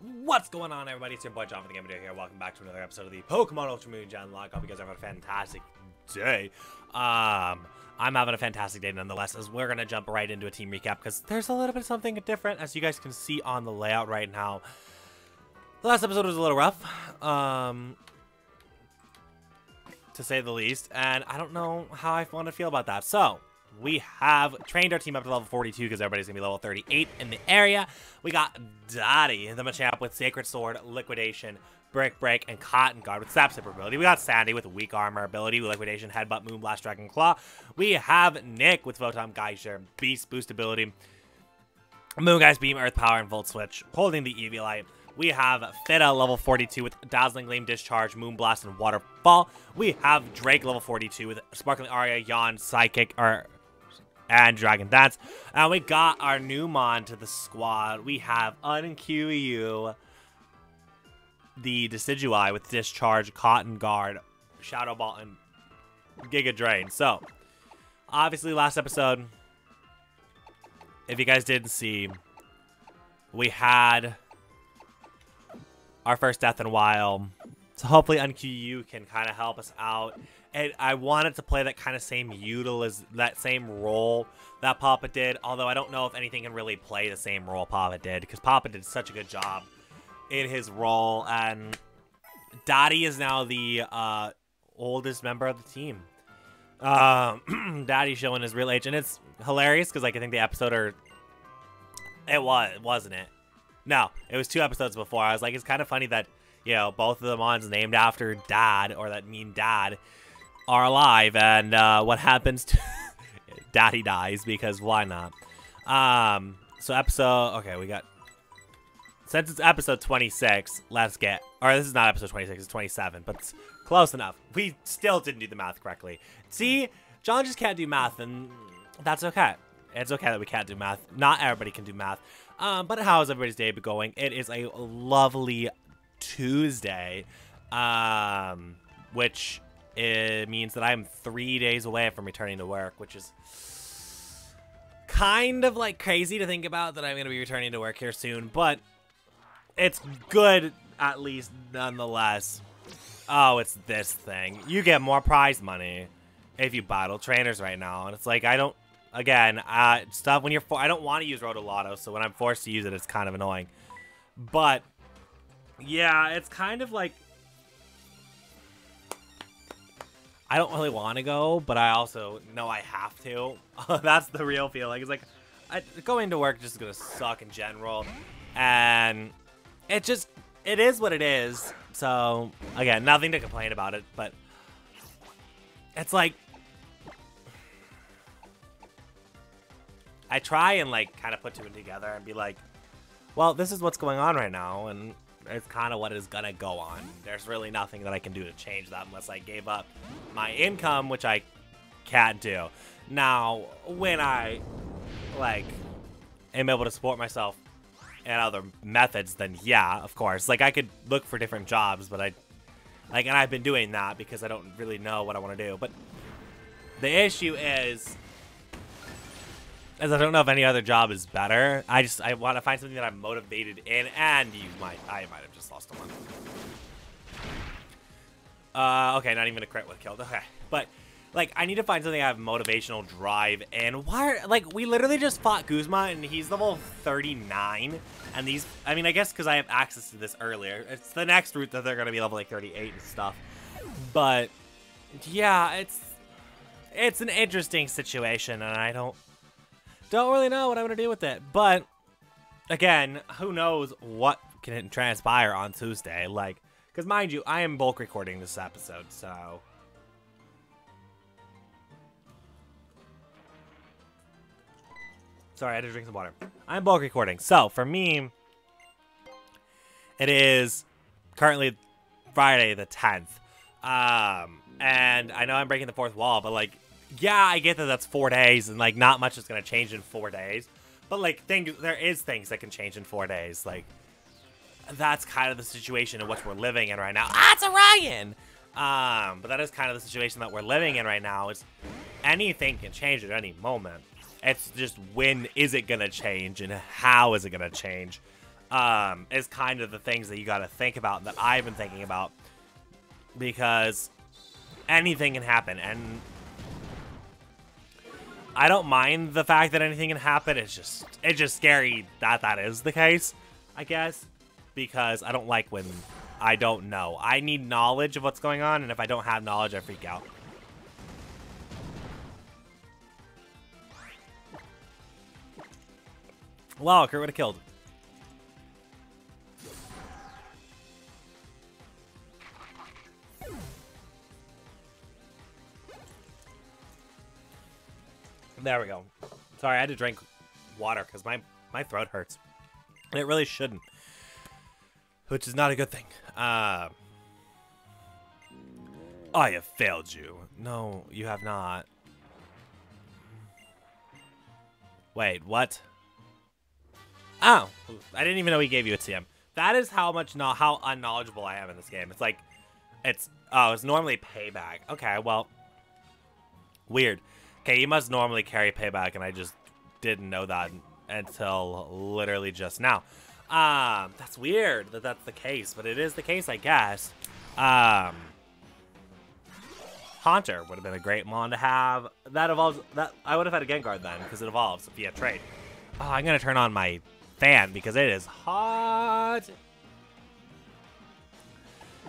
What's going on, everybody? It's your boy John from TheGamerDuo here. Welcome back to another episode of the Pokemon Ultra Moon Genlocke. Hope you guys are having a fantastic day. I'm having a fantastic day nonetheless, as we're going to jump right into a team recap because there's a little bit of something different, as you guys can see on the layout right now. The last episode was a little rough, to say the least, and I don't know how I want to feel about that. So, we have trained our team up to level 42 because everybody's going to be level 38 in the area. We got Dottie, the Machamp, with Sacred Sword, Liquidation, Brick Break, and Cotton Guard with Sap Sipper ability. We got Sandy with Weak Armor ability, Liquidation, Headbutt, Moonblast, Dragon Claw. We have Nick with Photon Geyser, Beast Boost ability, Moongeist Beam, Earth Power, and Volt Switch, holding the Eviolite. We have Fitta, level 42, with Dazzling Gleam, Discharge, Moonblast, and Waterfall. We have Drake, level 42, with Sparkling Aria, Yawn, Psychic, and Dragon Dance. And we got our new Mon to the squad. We have Unqyu, the Decidueye, with Discharge, Cotton Guard, Shadow Ball, and Giga Drain. So, obviously, last episode, if you guys didn't see, we had our first death in a while. So hopefully Unqyu can kind of help us out. And I wanted to play that kind of same role that Papa did. Although I don't know if anything can really play the same role Papa did, because Papa did such a good job in his role. And Dottie is now the oldest member of the team. Dottie's showing his real age. And it's hilarious because, like, I think the episode, or it was, wasn't it? No, it was two episodes before. I was like, it's kind of funny that, you know, both of the Mons named after Dad, or that mean Dad, are alive. And what happens to Daddy dies, because why not? So episode, okay, we got, since it's episode 26, let's get, or this is not episode 26, it's 27, but it's close enough. We still didn't do the math correctly. See, John just can't do math, and that's okay. It's okay that we can't do math. Not everybody can do math. But how is everybody's day going? It is a lovely Tuesday, which it means that I'm 3 days away from returning to work, which is kind of like crazy to think about, that I'm going to be returning to work here soon, but it's good at least nonetheless. Oh, it's this thing. You get more prize money if you battle trainers right now, and it's like, I don't. Again, stuff when you're, I don't want to use Rotolotto, so when I'm forced to use it, it's kind of annoying. But yeah, it's kind of like, I don't really want to go, but I also know I have to. That's the real feeling. It's like, going to work just is gonna suck in general, and it just, it is what it is. So again, nothing to complain about it, but it's like, I try and, like, kind of put two and together and be like, well, this is what's going on right now, and it's kind of what is going to go on. There's really nothing that I can do to change that unless I gave up my income, which I can't do. Now, when I, like, am able to support myself in other methods, then yeah, of course. Like, I could look for different jobs, but I, like, and I've been doing that because I don't really know what I want to do. But the issue is, as I don't know if any other job is better. I want to find something that I'm motivated in, and I might have just lost a one. Okay, not even a crit with killed. Okay, but, like, I need to find something I have motivational drive in. Why are, like, we literally just fought Guzma, and he's level 39, and these, I mean, I guess because I have access to this earlier. It's the next route that they're going to be level, like, 38 and stuff. But, yeah, it's an interesting situation, and I don't really know what I'm going to do with it. But, again, who knows what can transpire on Tuesday. Like, because, mind you, I am bulk recording this episode, so sorry, I had to drink some water. I'm bulk recording. So, for me, it is currently Friday the 10th. And I know I'm breaking the fourth wall, but, like, yeah, I get that that's 4 days, and, like, not much is going to change in 4 days. But, like, there is things that can change in 4 days. Like, that's kind of the situation in which we're living in right now. Ah, it's Orion! But that is kind of the situation that we're living in right now. Is anything can change at any moment. It's just, when is it going to change, and how is it going to change? is kind of the things that you got to think about, that I've been thinking about, because anything can happen, and I don't mind the fact that anything can happen. It's just scary that that is the case, I guess, because I don't like when I don't know. I need knowledge of what's going on, and if I don't have knowledge, I freak out. Wow, Kurt would have killed. There we go. Sorry, I had to drink water because my throat hurts. And it really shouldn't. Which is not a good thing. I have failed you. No, you have not. Wait, what? Oh, I didn't even know he gave you a TM. That is how much, how unknowledgeable I am in this game. It's like, it's normally payback. Okay, well, weird. Okay, you must normally carry payback, and I just didn't know that until literally just now. That's weird that that's the case, but it is the case, I guess. Haunter would have been a great mon to have. That evolves. That I would have had a Gengar then, because it evolves via trade. Oh, I'm gonna turn on my fan because it is hot.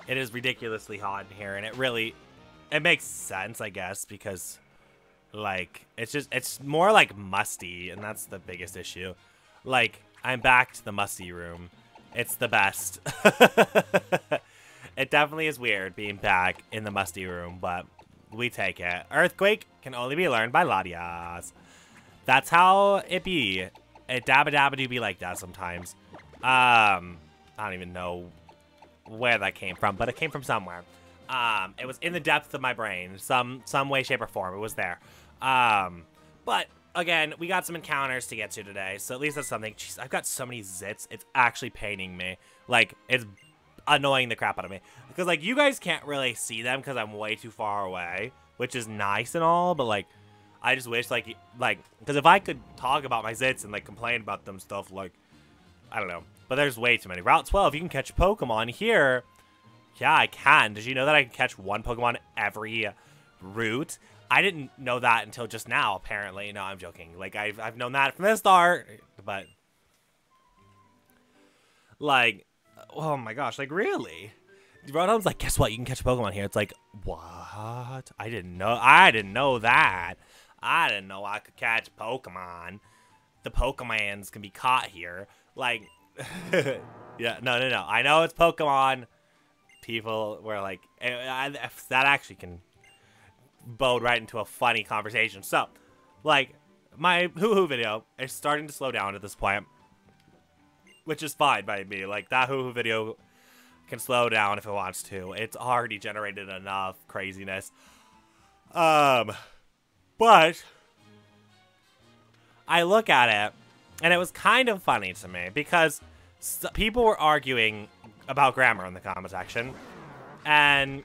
It is ridiculously hot in here, and it makes sense, I guess, because like it's more like musty, and that's the biggest issue. Like, I'm back to the musty room. It's the best. It definitely is weird being back in the musty room, but we take it. Earthquake can only be learned by Latias. That's how it be. It dabba-dabba-do be like that sometimes. I don't even know where that came from, but it came from somewhere. It was in the depths of my brain, some way, shape, or form. It was there. But again, we got some encounters to get to today, so at least that's something. Jeez, I've got so many zits. It's actually paining me. Like, it's annoying the crap out of me. Because, like, you guys can't really see them because I'm way too far away, which is nice and all, but, like, I just wish, like, because if I could talk about my zits and, like, complain about them stuff, like, I don't know. But there's way too many. Route 12, you can catch Pokemon here. Yeah, I can. Did you know that I can catch one Pokemon every route? I didn't know that until just now, apparently. No, I'm joking. Like, I've known that from the start, but, like, oh my gosh, like, really? Rodon's like, guess what? You can catch a Pokemon here. It's like, what? I didn't know that. I didn't know I could catch Pokemon. The Pokemons can be caught here. Like, yeah, no. I know it's Pokemon. People were like, that actually can bode right into a funny conversation. So, like, my hoo-hoo video is starting to slow down at this point, which is fine by me. Like, that hoo-hoo video can slow down if it wants to. It's already generated enough craziness. But I look at it, and it was kind of funny to me because people were arguing about grammar in the comment section, and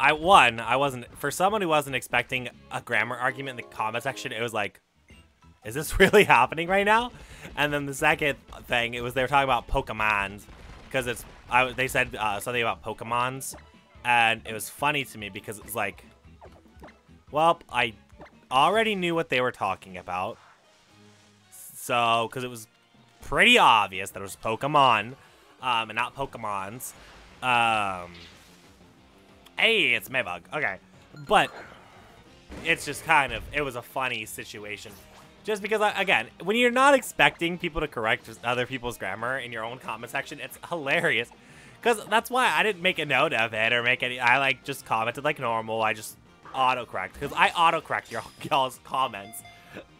I wasn't, for someone who wasn't expecting a grammar argument in the comment section, it was like, is this really happening right now? And then the second thing, it was they were talking about Pokemons, because they said something about Pokemons, and it was funny to me because it was like, well, I already knew what they were talking about, so, because it was pretty obvious that it was Pokemon, and not Pokemons. Hey, it's Maybug. Okay, but it's just kind of, it was a funny situation. Just because, again, when you're not expecting people to correct other people's grammar in your own comment section, it's hilarious. Because that's why I didn't make a note of it or make any, I, like, just commented like normal. I just autocorrect. Because I autocorrect y'all's comments.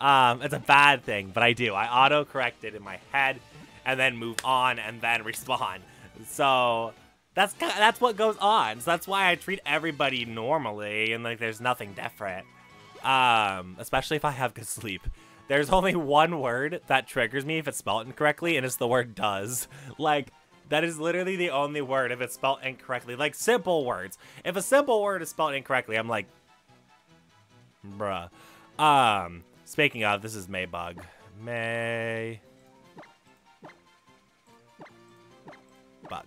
It's a bad thing, but I do. I autocorrect it in my head and then move on and then respond. So that's what goes on. So that's why I treat everybody normally and, like, there's nothing different. Especially if I have good sleep. There's only one word that triggers me if it's spelled incorrectly, and it's the word does. Like, that is literally the only word if it's spelled incorrectly. Like, simple words. If a simple word is spelled incorrectly, I'm like, bruh. Speaking of, this is Maybug. May Maybug.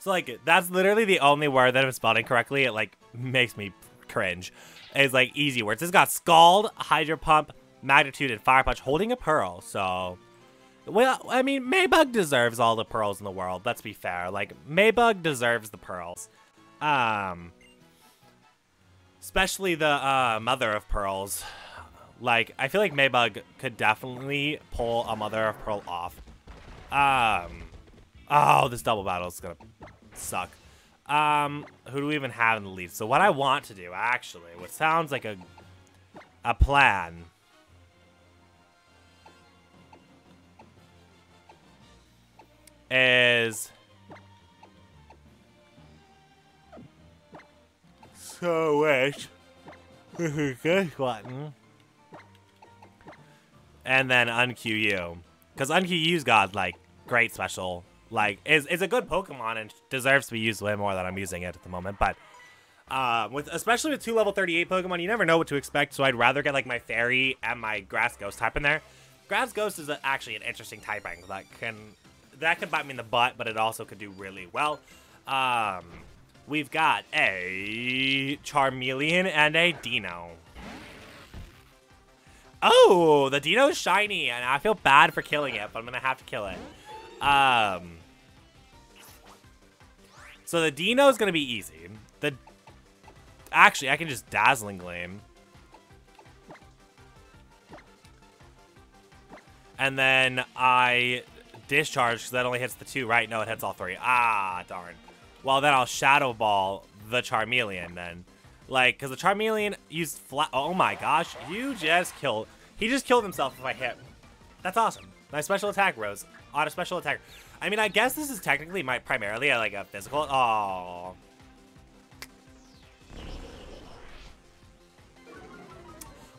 So, like, that's literally the only word that, if spelled incorrectly, it, like, makes me cringe. It's, like, easy words. It's got Scald, Hydro Pump, Magnitude, and Fire Punch, holding a pearl, so... Well, I mean, Maybug deserves all the pearls in the world, let's be fair. Like, Maybug deserves the pearls. Especially the, Mother of Pearls. Like, I feel like Maybug could definitely pull a Mother of Pearl off. Oh, this double battle is gonna suck. Who do we even have in the lead? So what I want to do, actually, what sounds like a plan. Is... So wait. Good button. And then unQU. Because unQU's got, like, great special. Like, is a good Pokemon and deserves to be used way more than I'm using it at the moment. But, especially with two level 38 Pokemon, you never know what to expect. So I'd rather get, like, my Fairy and my Grass Ghost type in there. Grass Ghost is actually an interesting typing that can bite me in the butt, but it also could do really well. We've got a Charmeleon and a Dino. Oh, the Dino's shiny, and I feel bad for killing it, but I'm gonna have to kill it. So the Dino's gonna be easy. Actually, I can just Dazzling Gleam. And then I Discharge, because that only hits the two, right? No, it hits all three. Ah, darn. Well, then I'll Shadow Ball the Charmeleon then. Like, because the Charmeleon used flat. Oh my gosh, you just killed. He just killed himself if I hit. That's awesome. My special attack rose. Auto special attack. I mean, I guess this is technically my primarily like a physical. Oh.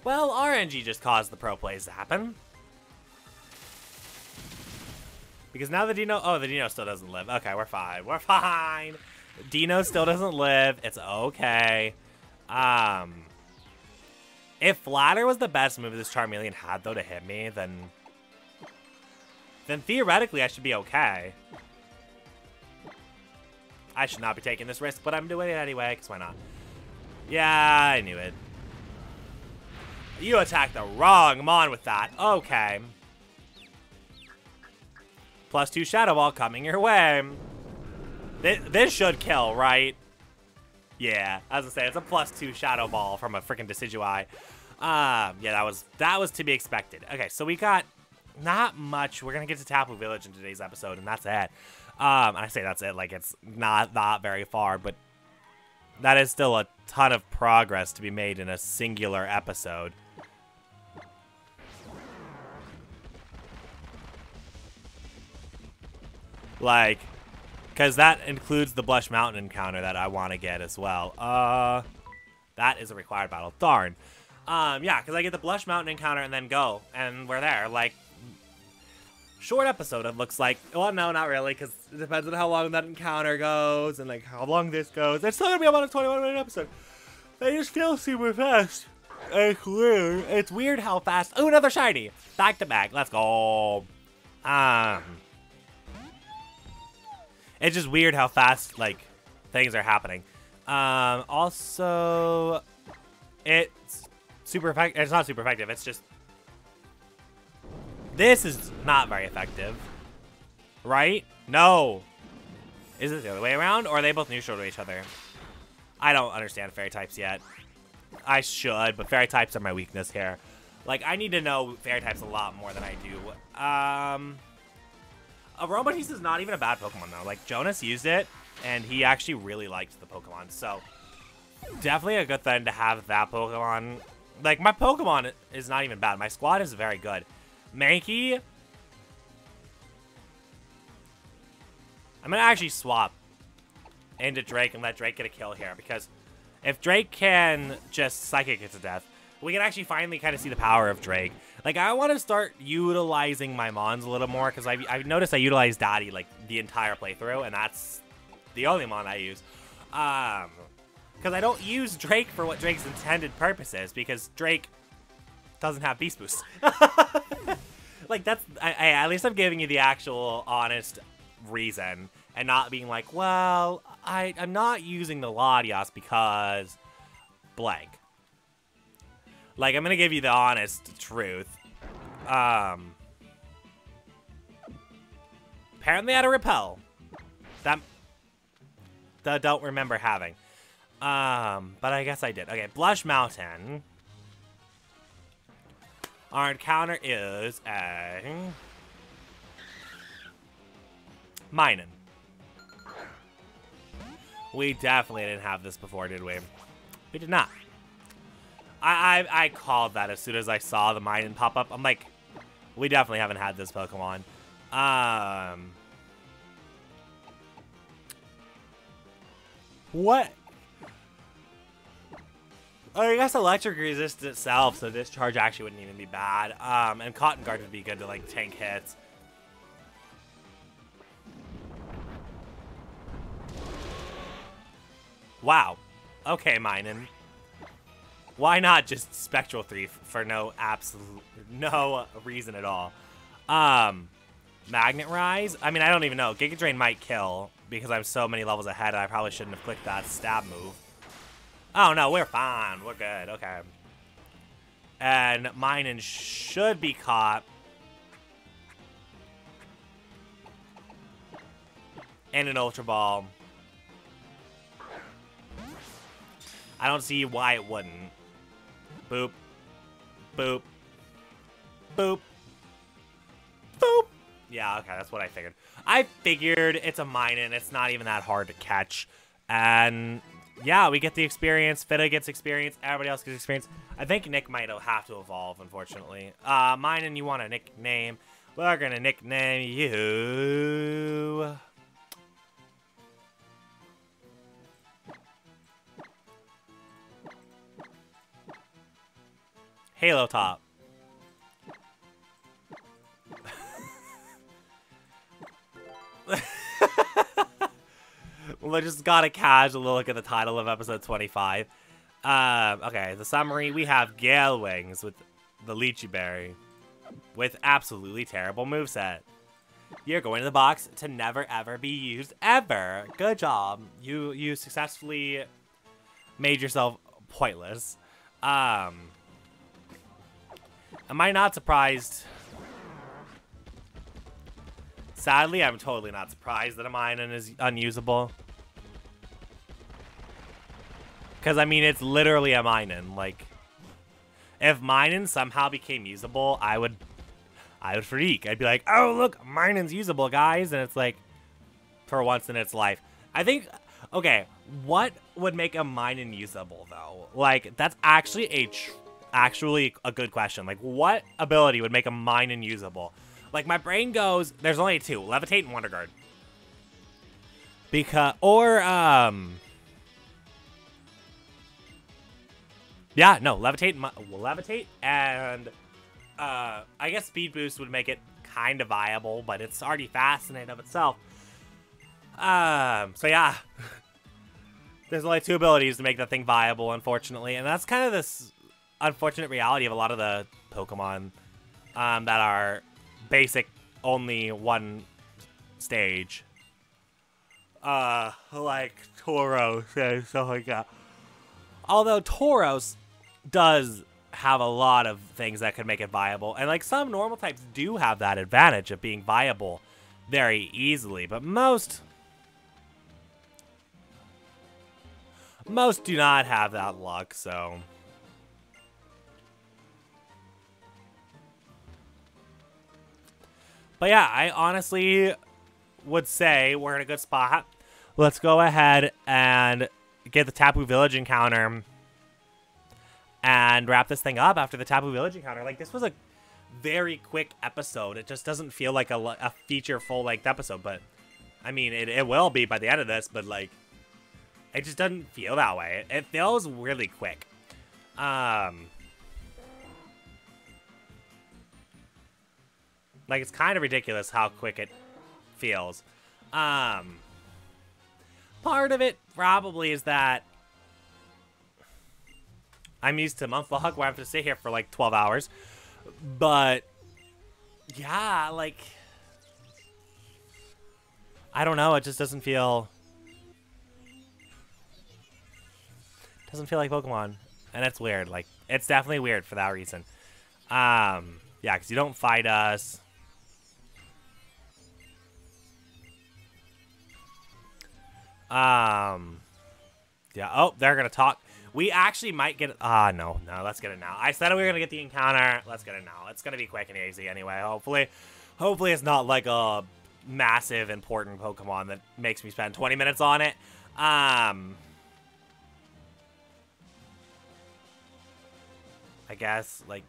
Well, RNG just caused the pro plays to happen. Because now the Dino. Oh, the Dino still doesn't live. Okay, we're fine. We're fine. Dino still doesn't live. It's okay. If Flatter was the best move this Charmeleon had, though, to hit me, then theoretically I should be okay. I should not be taking this risk, but I'm doing it anyway, because why not? Yeah, I knew it. You attacked the wrong Mon with that. Okay. Plus two Shadow Ball coming your way. This should kill, right? Yeah, as I say, it's a plus two Shadow Ball from a freaking Decidueye. Yeah, that was to be expected. Okay, so we got not much. We're gonna get to Tapu Village in today's episode, and that's it. And I say that's it, like it's not very far, but that is still a ton of progress to be made in a singular episode. Like, because that includes the Blush Mountain encounter that I want to get as well. That is a required battle. Darn. Yeah, because I get the Blush Mountain encounter and then go. And we're there. Like, short episode, it looks like. Well, no, not really, because it depends on how long that encounter goes and, like, how long this goes. It's still going to be about a 21-minute episode. They just feel super fast. It's weird. It's weird how fast. Oh, another shiny. Back to back. Let's go. It's just weird how fast, like, things are happening. Also, it's super effective. It's not super effective. It's just... This is not very effective. Right? No. Is it the other way around? Or are they both neutral to each other? I don't understand fairy types yet. I should, but fairy types are my weakness here. Like, I need to know fairy types a lot more than I do. Aromatisse is not even a bad Pokemon, though. Like, Jonas used it, and he actually really liked the Pokemon. So, definitely a good thing to have that Pokemon. Like, my Pokemon is not even bad. My squad is very good. Mankey. I'm going to actually swap into Drake and let Drake get a kill here. Because if Drake can just Psychic it to death, we can actually finally kind of see the power of Drake. Like, I want to start utilizing my Mons a little more, because I've noticed I utilize Dottie, like, the entire playthrough, and that's the only Mon I use. Because I don't use Drake for what Drake's intended purpose is, because Drake doesn't have Beast Boost. Like, that's... at least I'm giving you the actual, honest reason and not being like, well, I'm not using the Latias because blank. Like, I'm going to give you the honest truth. Apparently I had a repel. That I don't remember having. But I guess I did. Okay, Blush Mountain. Our encounter is a Minun. We definitely didn't have this before, did we? We did not. I called that as soon as I saw the Minun pop up. I'm like, we definitely haven't had this Pokemon. What? Oh, I guess Electric resists itself, so Discharge actually wouldn't even be bad. And Cotton Guard would be good to, like, tank hits. Wow. Okay, Minun. Why not just Spectral 3 for no reason at all? Magnet Rise? I mean, I don't even know. Giga Drain might kill because I'm so many levels ahead and I probably shouldn't have clicked that stab move. Oh, no, we're fine. We're good. Okay. And Minun should be caught. And an Ultra Ball. I don't see why it wouldn't. Boop. Boop. Boop. Boop. Yeah, okay, that's what I figured. I figured it's a Minun. It's not even that hard to catch. And yeah, we get the experience. Fitta gets experience. Everybody else gets experience. I think Nick might have to evolve, unfortunately. Minun, you want a nickname? We're going to nickname you Halo Top. Well, I just got a casual look at the title of episode 25. Okay, the summary. We have Gale Wings with the Lychee Berry with absolutely terrible moveset. You're going to the box to never, ever be used ever. Good job. You successfully made yourself pointless. Am I not surprised? Sadly, I'm totally not surprised that a Minun is unusable. Because, I mean, it's literally a Minun. Like, if Minun somehow became usable, I would freak. I'd be like, oh, look, Minun's usable, guys. And it's like, for once in its life. I think, okay, what would make a Minun usable, though? Like, that's actually a good question. Like, what ability would make a Minun usable? Like, my brain goes, there's only two, Levitate and Wonder Guard. Because, or, yeah, no, Levitate and I guess Speed Boost would make it kind of viable, but it's already fast in and of itself. So yeah. There's only two abilities to make that thing viable, unfortunately. And that's kind of this unfortunate reality of a lot of the Pokemon, that are basic, only one stage. Like Tauros and stuff like that. Although Tauros does have a lot of things that could make it viable, and like some normal types do have that advantage of being viable very easily, but most do not have that luck, so. But yeah, I honestly would say we're in a good spot. Let's go ahead and get the Tapu Village encounter and wrap this thing up after the Tapu Village encounter. Like, this was a very quick episode. It just doesn't feel like a feature full-length episode, but I mean, it will be by the end of this, but like, it just doesn't feel that way. It feels really quick. Like, it's kind of ridiculous how quick it feels. Part of it probably is that I'm used to month vlog where I have to sit here for, like, 12 hours. But, yeah, like, I don't know. It just doesn't feel... doesn't feel like Pokemon. And it's weird. Like, it's definitely weird for that reason. Yeah, because you don't fight us. Yeah. Oh, they're going to talk. We actually might get it. Ah, no. No, let's get it now. I said we were going to get the encounter. Let's get it now. It's going to be quick and easy anyway, hopefully. Hopefully it's not like a massive, important Pokemon that makes me spend 20 minutes on it. I guess, like...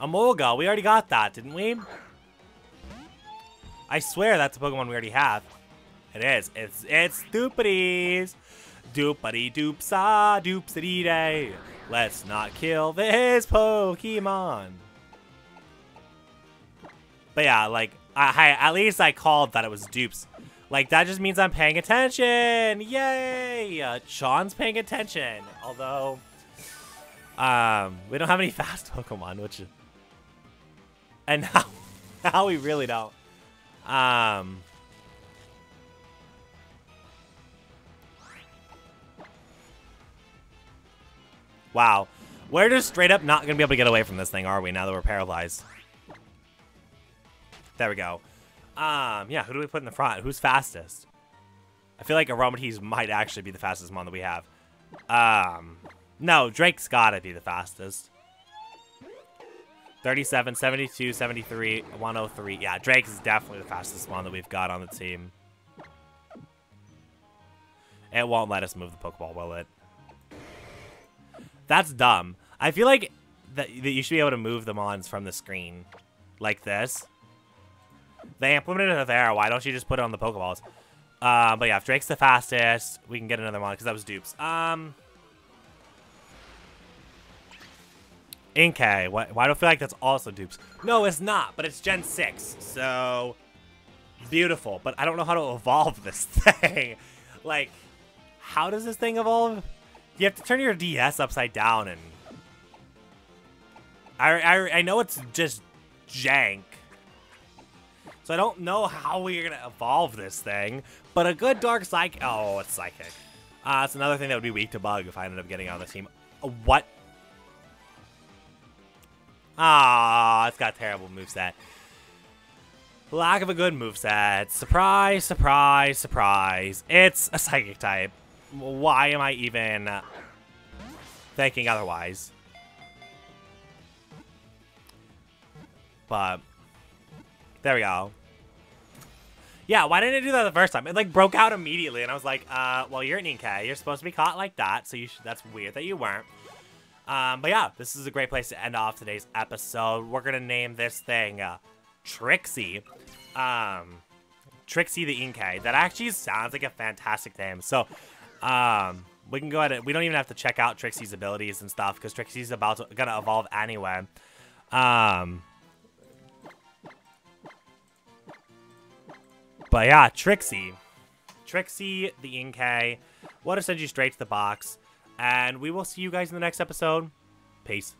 Emolga, we already got that, didn't we? I swear that's a Pokemon we already have. It is. It's Doopities. Doopity doopsa doopsity day. Let's not kill this Pokemon. But yeah, like, at least I called that it was dupes. Like, that just means I'm paying attention. Yay! Sean's paying attention. Although, we don't have any fast Pokemon, which is... and now we really don't. Wow. We're just straight up not going to be able to get away from this thing, are we, now that we're paralyzed? There we go. Yeah, who do we put in the front? Who's fastest? I feel like Aromatisse might actually be the fastest mon that we have. No, Drake's gotta be the fastest. 37, 72, 73, 103. Yeah, Drake is definitely the fastest mon that we've got on the team. It won't let us move the Pokeball, will it? That's dumb. I feel like that you should be able to move the mons from the screen like this. They implemented it there. Why don't you just put it on the Pokeballs? But yeah, if Drake's the fastest, we can get another one because that was dupes. Inkay. Why do I feel like that's also dupes? No, it's not, but it's Gen 6. So, beautiful. But I don't know how to evolve this thing. Like, how does this thing evolve? You have to turn your DS upside down and... I know it's just jank. So I don't know how we're going to evolve this thing, but a good dark psychic... oh, it's psychic. It's another thing that would be weak to bug if I ended up getting on the team. What? Ah, it's got a terrible moveset. Lack of a good moveset. Surprise, surprise, surprise. It's a psychic type. Why am I even thinking otherwise? But... there we go. Yeah, why didn't I do that the first time? It, like, broke out immediately, and I was like, well, you're an Inkay. You're supposed to be caught like that, so you should, that's weird that you weren't. But yeah, this is a great place to end off today's episode. We're going to name this thing Trixie. Trixie the Inkay. That actually sounds like a fantastic name. So, we can go ahead and... we don't even have to check out Trixie's abilities and stuff, because Trixie's about to, gonna evolve anyway. But yeah, Trixie. Trixie the Inkay. We'll just send you straight to the box. And we will see you guys in the next episode. Peace.